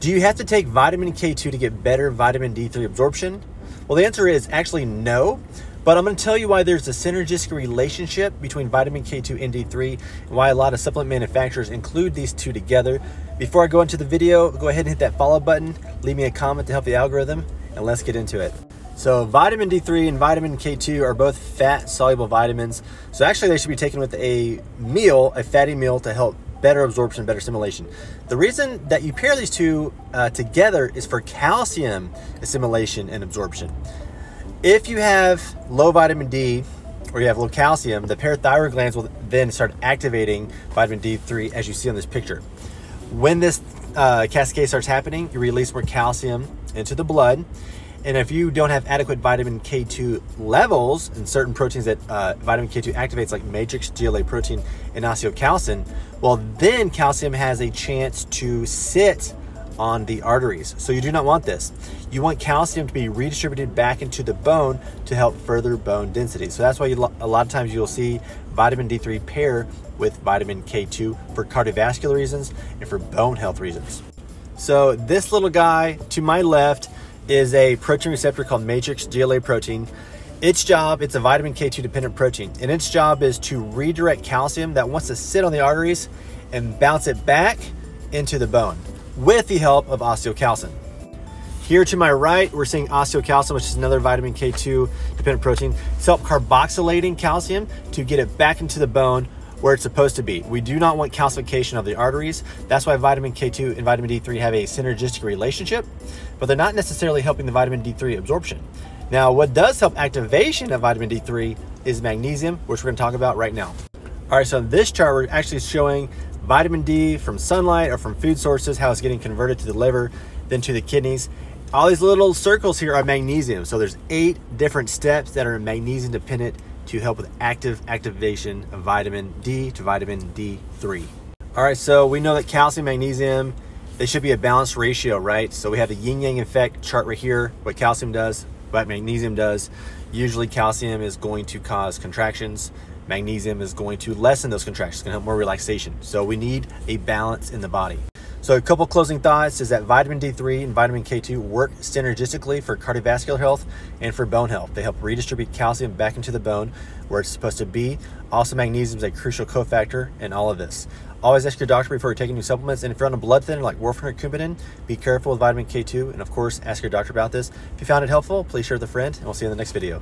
Do you have to take vitamin K2 to get better vitamin D3 absorption? Well, the answer is actually no, but I'm going to tell you why there's a synergistic relationship between vitamin K2 and D3 and why a lot of supplement manufacturers include these two together. Before I go into the video, go ahead and hit that follow button, leave me a comment to help the algorithm, and let's get into it. So vitamin D3 and vitamin K2 are both fat-soluble vitamins. So actually they should be taken with a meal, a fatty meal, to help better absorption, better assimilation. The reason that you pair these two together is for calcium assimilation and absorption. If you have low vitamin D or you have low calcium, the parathyroid glands will then start activating vitamin D3 as you see on this picture. When this cascade starts happening, you release more calcium into the blood. And if you don't have adequate vitamin K2 levels and certain proteins that vitamin K2 activates, like matrix GLA protein and osteocalcin, well, then calcium has a chance to sit on the arteries. So you do not want this. You want calcium to be redistributed back into the bone to help further bone density. So that's why a lot of times you'll see vitamin D3 pair with vitamin K2 for cardiovascular reasons and for bone health reasons. So this little guy to my left is a protein receptor called matrix GLA protein. Its job, it's a vitamin K2 dependent protein, and its job is to redirect calcium that wants to sit on the arteries and bounce it back into the bone with the help of osteocalcin. Here to my right, we're seeing osteocalcin, which is another vitamin K2 dependent protein. It's helped carboxylating calcium to get it back into the bone where it's supposed to be. We do not want calcification of the arteries. That's why vitamin K2 and vitamin D3 have a synergistic relationship, but they're not necessarily helping the vitamin D3 absorption. Now, what does help activation of vitamin D3 is magnesium, which we're gonna talk about right now. All right, so in this chart, we're actually showing vitamin D from sunlight or from food sources, how it's getting converted to the liver, then to the kidneys. All these little circles here are magnesium. So there's 8 different steps that are magnesium dependent to help with activation of vitamin D to vitamin D3. All right, so we know that calcium, magnesium, they should be a balanced ratio, right? So we have the yin-yang effect chart right here, what calcium does, what magnesium does. Usually calcium is going to cause contractions. Magnesium is going to lessen those contractions, can help more relaxation. So we need a balance in the body. So a couple closing thoughts is that vitamin D3 and vitamin K2 work synergistically for cardiovascular health and for bone health. They help redistribute calcium back into the bone where it's supposed to be. Also, magnesium is a crucial cofactor in all of this. Always ask your doctor before you're taking new supplements. And if you're on a blood thinner like Warfarin or Coumadin, be careful with vitamin K2. And of course, ask your doctor about this. If you found it helpful, please share with a friend, and we'll see you in the next video.